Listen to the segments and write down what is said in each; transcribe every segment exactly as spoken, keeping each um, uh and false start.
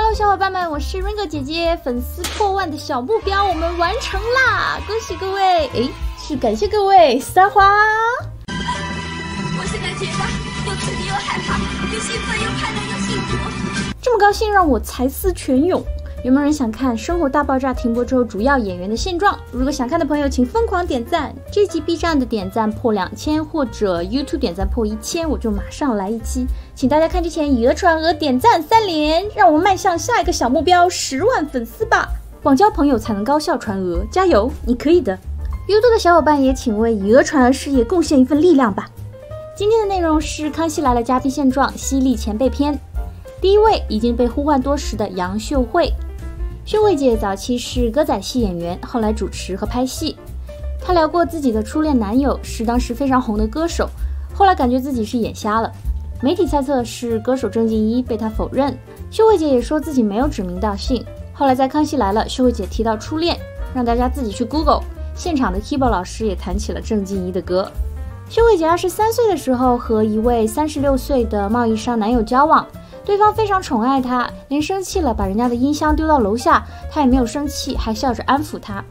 Hello， 小伙伴们，我是 Ringo 姐姐，粉丝破万的小目标我们完成啦，恭喜各位！哎，是感谢各位撒花。我现在觉得又刺激又害怕，又兴奋又快乐又幸福。这么高兴让我才思泉涌。有没有人想看《生活大爆炸》停播之后主要演员的现状？如果想看的朋友，请疯狂点赞！这集 B 站的点赞破两千，或者 YouTube 点赞破一千，我就马上来一期。请大家看之前以讹传讹，点赞三连，让我们迈向下一个小目标十万粉丝吧！广交朋友才能高效传讹，加油，你可以的 ！YouTube 的小伙伴也请为以讹传讹事业贡献一份力量吧！今天的内容是《康熙来了》嘉宾现状犀利前辈篇，第一位已经被呼唤多时的杨秀慧。秀慧姐早期是歌仔戏演员，后来主持和拍戏。她聊过自己的初恋男友是当时非常红的歌手，后来感觉自己是眼瞎了。媒体猜测是歌手郑敬一，被她否认。秀慧姐也说自己没有指名道姓。后来在《康熙来了》，秀慧姐提到初恋，让大家自己去 Google。现场的 keyboard 老师也弹起了郑敬一的歌。秀慧姐二十三岁的时候和一位三十六岁的贸易商男友交往。对方非常宠爱她，连生气了把人家的音箱丢到楼下，她也没有生气，还笑着安抚她。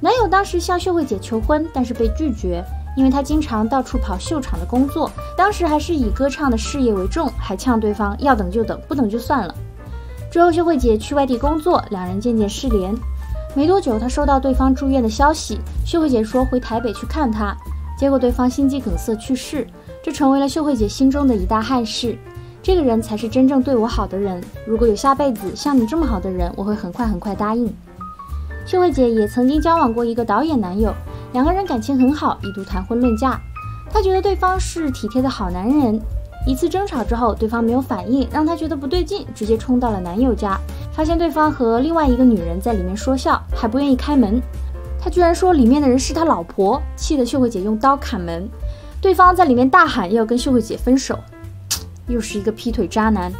男友当时向秀慧姐求婚，但是被拒绝，因为她经常到处跑秀场的工作，当时还是以歌唱的事业为重，还呛对方要等就等，不等就算了。之后秀慧姐去外地工作，两人渐渐失联。没多久，她收到对方住院的消息，秀慧姐说回台北去看她，结果对方心肌梗塞去世，这成为了秀慧姐心中的一大憾事。这个人才是真正对我好的人，如果有下辈子像你这么好的人，我会很快很快答应。秀慧姐也曾经交往过一个导演男友，两个人感情很好，一度谈婚论嫁。她觉得对方是体贴的好男人。一次争吵之后，对方没有反应，让她觉得不对劲，直接冲到了男友家，发现对方和另外一个女人在里面说笑，还不愿意开门。她居然说里面的人是她老婆，气得秀慧姐用刀砍门。对方在里面大喊要跟秀慧姐分手。又是一个劈腿渣男。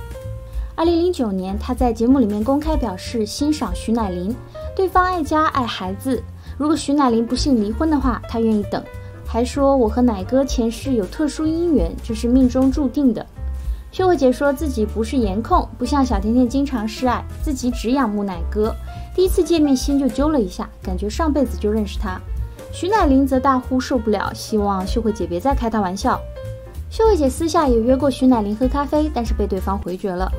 二零零九年，他在节目里面公开表示欣赏徐乃麟，对方爱家爱孩子，如果徐乃麟不幸离婚的话，他愿意等，还说我和乃哥前世有特殊姻缘，这是命中注定的。秀慧姐说自己不是颜控，不像小甜甜经常示爱，自己只仰慕乃哥，第一次见面心就揪了一下，感觉上辈子就认识他。徐乃麟则大呼受不了，希望秀慧姐别再开他玩笑。秀慧姐私下也约过徐乃麟喝咖啡，但是被对方回绝了。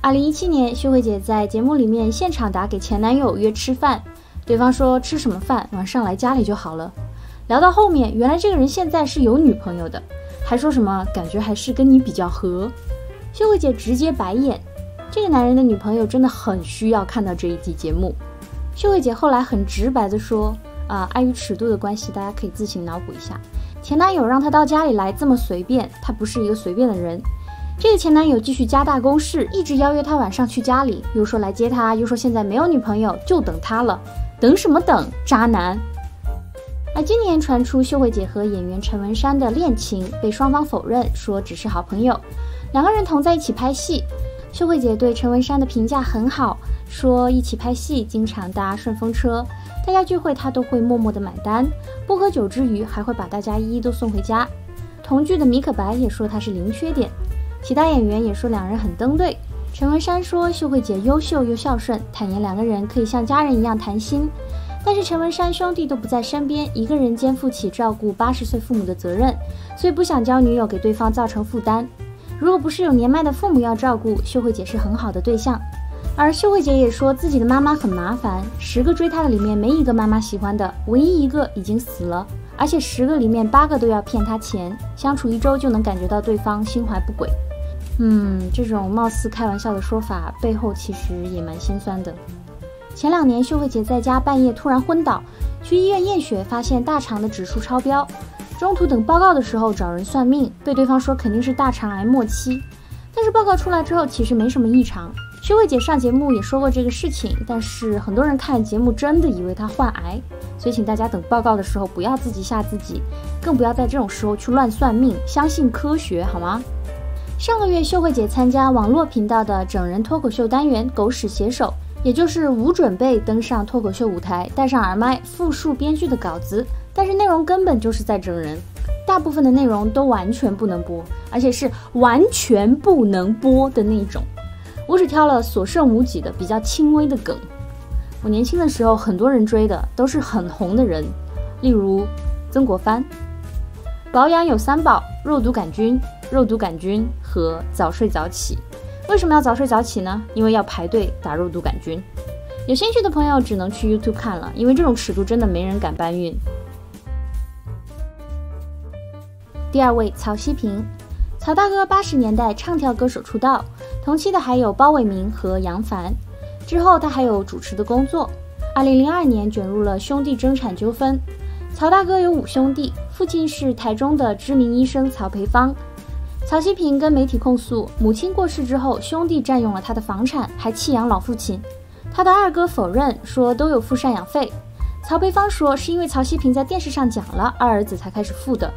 二零一七年，秀慧姐在节目里面现场打给前男友约吃饭，对方说吃什么饭，晚上来家里就好了。聊到后面，原来这个人现在是有女朋友的，还说什么感觉还是跟你比较合。秀慧姐直接白眼，这个男人的女朋友真的很需要看到这一集节目。秀慧姐后来很直白的说，啊，碍于尺度的关系，大家可以自行脑补一下。前男友让她到家里来这么随便，她不是一个随便的人。这个前男友继续加大攻势，一直邀约她晚上去家里，又说来接她，又说现在没有女朋友，就等她了。等什么等，渣男！而今年传出秀慧姐和演员陈文山的恋情被双方否认，说只是好朋友，两个人同在一起拍戏。秀慧姐对陈文山的评价很好，说一起拍戏经常搭顺风车，大家聚会她都会默默的买单，不喝酒之余还会把大家一一都送回家。同剧的米可白也说她是零缺点，其他演员也说两人很登对。陈文山说秀慧姐优秀又孝顺，坦言两个人可以像家人一样谈心，但是陈文山兄弟都不在身边，一个人肩负起照顾八十岁父母的责任，所以不想交女友给对方造成负担。如果不是有年迈的父母要照顾，秀慧姐是很好的对象。而秀慧姐也说自己的妈妈很麻烦，十个追她的里面没一个妈妈喜欢的，唯一一个已经死了，而且十个里面八个都要骗她钱，相处一周就能感觉到对方心怀不轨。嗯，这种貌似开玩笑的说法背后其实也蛮心酸的。前两年秀慧姐在家半夜突然昏倒，去医院验血发现大肠的指数超标，中途等报告的时候找人算命，被对方说肯定是大肠癌末期，但是报告出来之后其实没什么异常。秀慧姐上节目也说过这个事情，但是很多人看节目真的以为她患癌，所以请大家等报告的时候不要自己吓自己，更不要在这种时候去乱算命，相信科学好吗？上个月秀慧姐参加网络频道的整人脱口秀单元狗屎写手，也就是无准备登上脱口秀舞台，戴上耳麦，复述编剧的稿子，但是内容根本就是在整人，大部分的内容都完全不能播，而且是完全不能播的那一种。我只挑了所剩无几的比较轻微的梗。我年轻的时候，很多人追的都是很红的人，例如曾国藩。保养有三宝：肉毒杆菌、肉毒杆菌和早睡早起。为什么要早睡早起呢？因为要排队打肉毒杆菌。有兴趣的朋友只能去 YouTube 看了，因为这种尺度真的没人敢搬运。第二位，曹希平。曹大哥八十年代唱跳歌手出道，同期的还有包伟明和杨凡。之后他还有主持的工作。二零零二年卷入了兄弟争产纠纷。曹大哥有五兄弟，父亲是台中的知名医生曹培芳。曹希平跟媒体控诉，母亲过世之后，兄弟占用了他的房产，还弃养老父亲。他的二哥否认，说都有付赡养费。曹培芳说是因为曹希平在电视上讲了，二儿子才开始付的。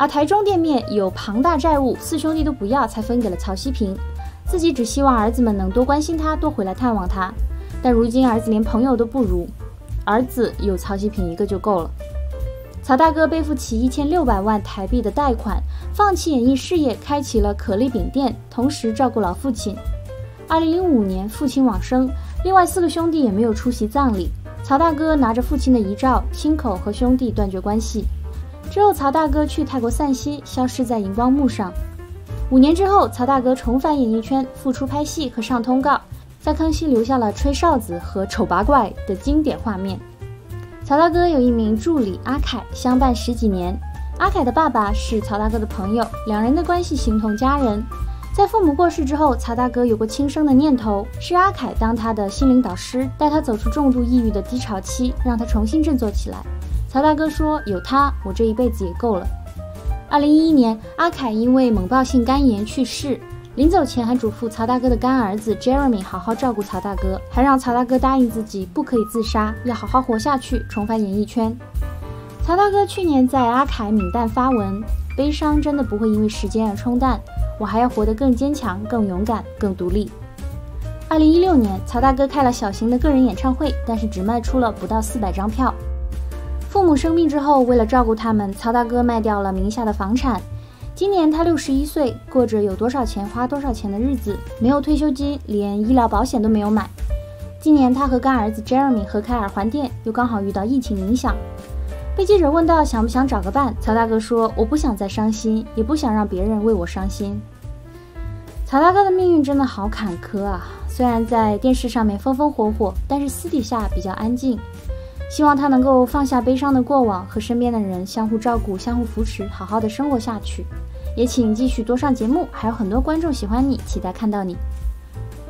而台中店面有庞大债务，四兄弟都不要，才分给了曹希平，自己只希望儿子们能多关心他，多回来探望他。但如今儿子连朋友都不如，儿子有曹希平一个就够了。曹大哥背负起一千六百万台币的贷款，放弃演艺事业，开启了可丽饼店，同时照顾老父亲。二零零五年，父亲往生，另外四个兄弟也没有出席葬礼。曹大哥拿着父亲的遗照，亲口和兄弟断绝关系。之后，曹大哥去泰国散心，消失在荧光幕上。五年之后，曹大哥重返演艺圈，复出拍戏和上通告，在康熙留下了吹哨子和丑八怪的经典画面。曹大哥有一名助理阿凯，相伴十几年。阿凯的爸爸是曹大哥的朋友，两人的关系形同家人。在父母过世之后，曹大哥有过轻生的念头，是阿凯当他的心灵导师，带他走出重度抑郁的低潮期，让他重新振作起来。曹大哥说：“有他，我这一辈子也够了。”二零一一年，阿凯因为猛暴性肝炎去世，临走前还嘱咐曹大哥的干儿子 Jeremy 好好照顾曹大哥，还让曹大哥答应自己不可以自杀，要好好活下去，重返演艺圈。曹大哥去年在阿凯敏诞发文：“悲伤真的不会因为时间而冲淡，我还要活得更坚强、更勇敢、更独立。”二零一六年，曹大哥开了小型的个人演唱会，但是只卖出了不到四百张票。父母生病之后，为了照顾他们，曹大哥卖掉了名下的房产。今年他六十一岁，过着有多少钱花多少钱的日子，没有退休金，连医疗保险都没有买。今年他和干儿子 Jeremy 合开耳环店，又刚好遇到疫情影响。被记者问到想不想找个伴，曹大哥说：“我不想再伤心，也不想让别人为我伤心。”曹大哥的命运真的好坎坷啊！虽然在电视上面风风火火，但是私底下比较安静。希望他能够放下悲伤的过往，和身边的人相互照顾、相互扶持，好好的生活下去。也请继续多上节目，还有很多观众喜欢你，期待看到你。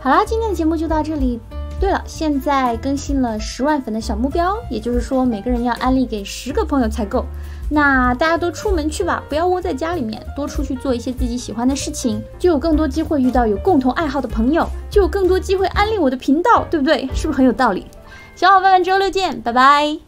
好啦，今天的节目就到这里。对了，现在更新了十万粉的小目标，也就是说每个人要安利给十个朋友才够。那大家都出门去吧，不要窝在家里面，多出去做一些自己喜欢的事情，就有更多机会遇到有共同爱好的朋友，就有更多机会安利我的频道，对不对？是不是很有道理？小伙伴们，周六见，拜拜。